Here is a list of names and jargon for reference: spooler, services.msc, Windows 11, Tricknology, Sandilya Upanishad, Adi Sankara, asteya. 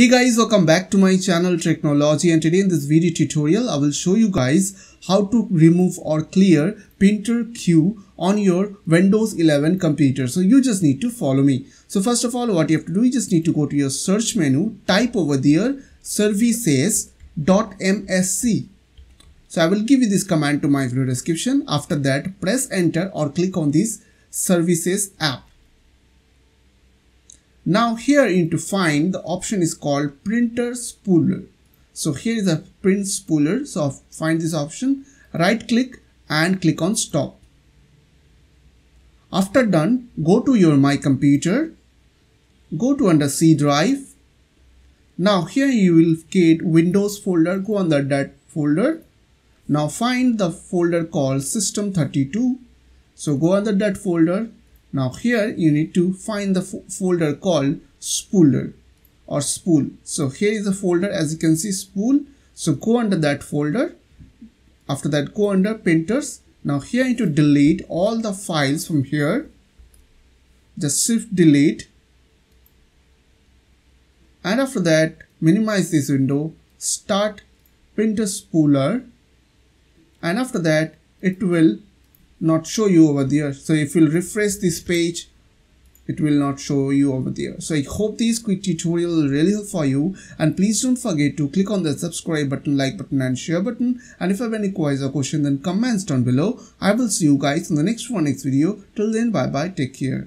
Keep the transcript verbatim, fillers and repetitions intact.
Hey guys, welcome back to my channel Tricknology, and today in this video tutorial I will show you guys how to remove or clear printer queue on your Windows eleven computer. So you just need to follow me. So first of all, what you have to do, you just need to go to your search menu, type over there services dot M S C. So I will give you this command to my video description. After that, press enter or click on this services app. Now here you need to find the option is called printer spooler. So here is a print spooler. So find this option, right click and click on stop. After done, go to your my computer, go to under C drive. Now here you will create Windows folder, go under that folder. Now find the folder called system thirty-two. So go under that folder. Now here you need to find the folder called spooler or spool. So here is the folder, as you can see, spool. So go under that folder. After that, go under printers. Now here you need to delete all the files from here. Just shift delete. And after that, minimize this window, start printer spooler. And after that, it will not show you over there. So if you'll refresh this page, it will not show you over there. So I hope this quick tutorial will really help for you, and please don't forget to click on the subscribe button, like button and share button. And if you have any queries or questions, then comments down below. I will see you guys in the next one next video. Till then, bye bye, take care.